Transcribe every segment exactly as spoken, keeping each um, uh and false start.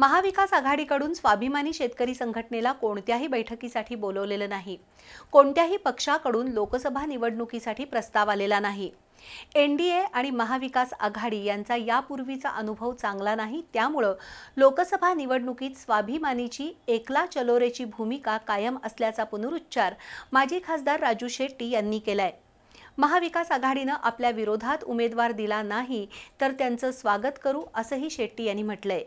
महाविकास आघाडीकडून स्वाभिमानी शेतकरी संघटनेला कोणत्याही बैठकीसाठी बोलवलेले नाही। कोणत्याही पक्षाकडून लोकसभा निवडणुकीसाठी प्रस्ताव आलेला नाही। एनडीए आणि महाविकास आघाडी यांचा यापूर्वीचा अनुभव चांगला नाही, त्यामुळे लोकसभा निवडणुकीत स्वाभिमानीची एकला चलोरेची भूमिका कायम असल्याचा पुनरुच्चार माजी खासदार राजू शेट्टी यांनी केलाय। महाविकास आघाडीने आपल्या विरोधात उमेदवार दिला नाही तर त्यांचं स्वागत करू असंही शेट्टी यांनी म्हटलंय।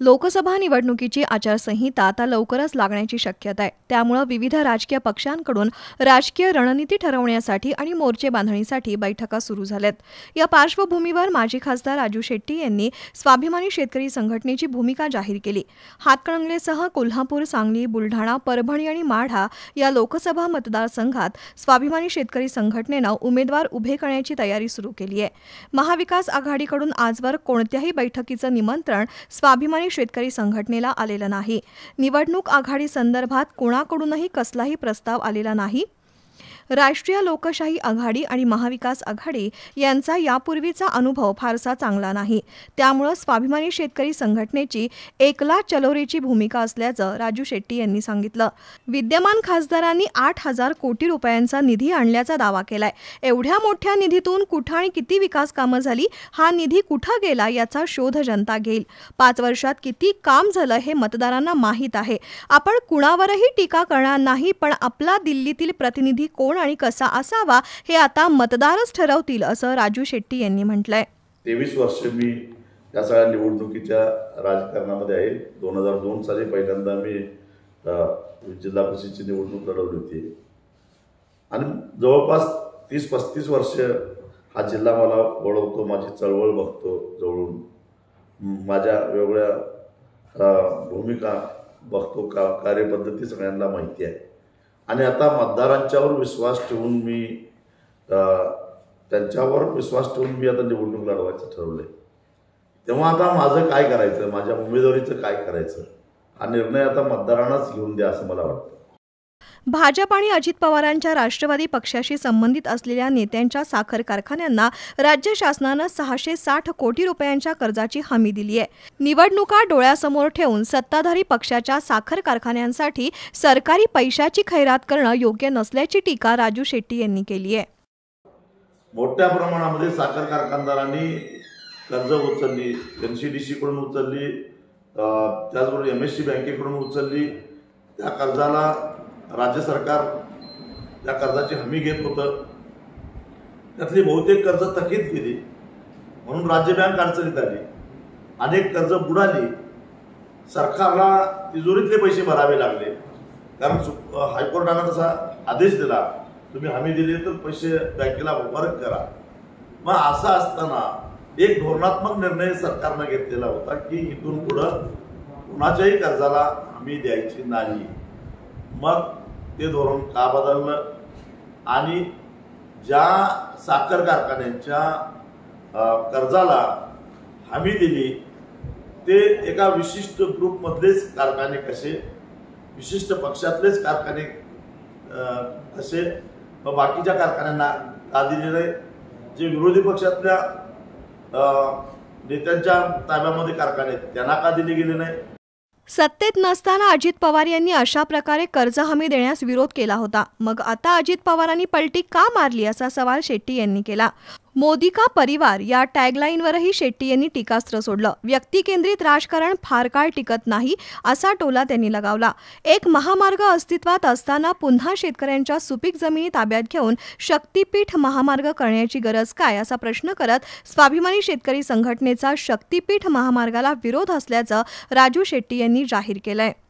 लोकसभा निवडणुकीची आचारसंहिता आता लवकरच लागण्याची शक्यता आहे, त्यामुळे विविध राजकीय पक्षांकडून राजकीय रणनीती ठरवण्यासाठी आणि मोर्चे बांधणीसाठी बैठका सुरू झाल्यात। या पार्श्वभूमीवर माजी खासदार राजू शेट्टी यांनी स्वाभिमानी शेतकरी संघटनेची भूमिका जाहीर केली। हातकणंगलेसह कोल्हापूर, सांगली, बुलढाणा, परभणी आणि माढा या लोकसभा मतदारसंघात स्वाभिमानी शेतकरी संघटनेनं उमेदवार उभे करण्याची तयारी सुरू केली आहे। महाविकास आघाडीकडून आजवर कोणत्याही बैठकीचं निमंत्रण स्वाभिमानी शेतकरी संघटनेला आलेला नाही। निवडणूक आघाडी संदर्भात कोणाकडूनही कसलाही प्रस्ताव आलेला नाही। राष्ट्रीय लोकशाही आघाडी आणि महाविकास आघाडी यांचा यापूर्वीचा अनुभव फारसा चांगला नाही, त्यामुळे स्वाभिमानी शेतकरी संघटनेची एकला चलोरीची भूमिका असल्याचं राजू शेट्टी यांनी सांगितलं। विद्यमान खासदारांनी आठ हजार कोटी रुपयांचा निधी आणल्याचा दावा केलाय। एवढ्या मोठ्या निधीतून कुठं आणि किती विकास कामं झाली, हा निधी कुठं गेला याचा शोध जनता घेईल। पाच वर्षात किती काम झालं हे मतदारांना माहीत आहे। आपण कुणावरही टीका करणार नाही, पण आपला दिल्लीतील प्रतिनिधी कोण आणि कसा असावा हे आता मतदारच ठरवतील असं राजू शेट्टी यांनी म्हटलंय। तेवीस वर्ष मी या सगळ्या निवडणुकीच्या राजकारणामध्ये आहे। दोन हजार दोन साली पहिल्यांदा मी जिल्हा परिषदेची निवडणूक लढवली होती आणि जवळपास तीस पस्तीस वर्ष हा जिल्हा मला ओळखतो, माझी चळवळ बघतो जवळून, माझ्या वेगवेगळ्या भूमिका बघतो, का कार्यपद्धती सगळ्यांना माहिती आहे। आणि आता मतदारांच्यावर विश्वास ठेवून मी त्यांच्यावर विश्वास ठेवून मी आता निवडणूक लढवायचं ठरवलं आहे। तेव्हा आता माझं काय करायचं, माझ्या उमेदवारीचं काय करायचं, हा निर्णय आता मतदारांनाच घेऊन द्या असं मला वाटतं। भाजपा आणि अजित पवारांच्या राष्ट्रवादी पक्षाशी संबंधित असलेल्या नेत्यांच्या साखर कारखान्यांना राज्य शासनानं सहाशे साठ कोटी रुपयांच्या कर्जाची हमी दिली आहे। निवडणुका डोळ्यासमोर ठेवून सत्ताधारी पक्षाच्या साखर कारखान्यांसाठी सरकारी पैशाची खैरात करणं योग्य नसल्याची टीका राजू शेट्टी यांनी केली आहे। मोठ्या प्रमाणामध्ये साखर कारखानदारांनी कर्ज उचलली, एनसीडीसी कडून उचलली, त्याचबरोबर एमएससी बँकेकडून उचलली। त्या कर्जाला राज्य सरकार त्या कर्जाची हमी घेत होतं, त्यातली बहुतेक कर्ज थकीत गेली म्हणून राज्य बँक अडचणीत आली, अनेक कर्ज बुडाली, सरकारला तिजोरीतले पैसे भरावे लागले। कारण हायकोर्टानं तसा आदेश दिला, तुम्ही हमी दिली तर पैसे बँकेला परत करा। मग असं असताना एक धोरणात्मक निर्णय सरकारनं घेतलेला होता की इथून पुढं कुणाच्याही कर्जाला हमी द्यायची नाही। मग ते धोरण का बदललं आणि ज्या साखर कारखान्यांच्या कर्जाला हमी दिली ते एका विशिष्ट ग्रुपमधलेच कारखाने कसे, विशिष्ट पक्षातलेच कारखाने कसे, मग बाकीच्या कारखान्यांना का दिले नाही? जे विरोधी पक्षातल्या नेत्यांच्या ताब्यामध्ये कारखाने आहेत त्यांना का दिले गेले नाही? सत्तेत नसताना अजित पवार यांनी अशा प्रकारे कर्ज हमी देण्यास विरोध केला होता, मग आता अजित पवारांनी पलटी का मारली असा सवाल शेट्टी यांनी केला। मोदी का परिवार या टॅगलाईनवरही शेट्टी यांनी टीकास्त्र सोडलं। व्यक्तिकेंद्रित राजकारण फार काळ टिकत नाही असा टोला त्यांनी लगावला। एक महामार्ग अस्तित्वात असताना पुन्हा शेतकऱ्यांच्या सुपीक जमिनी ताब्यात घेऊन शक्तिपीठ महामार्ग करण्याची गरज काय असा प्रश्न करत स्वाभिमानी शेतकरी संघटनेचा शक्तिपीठ महामार्गाला विरोध असल्याचं राजू शेट्टी यांनी जाहीर केलंय।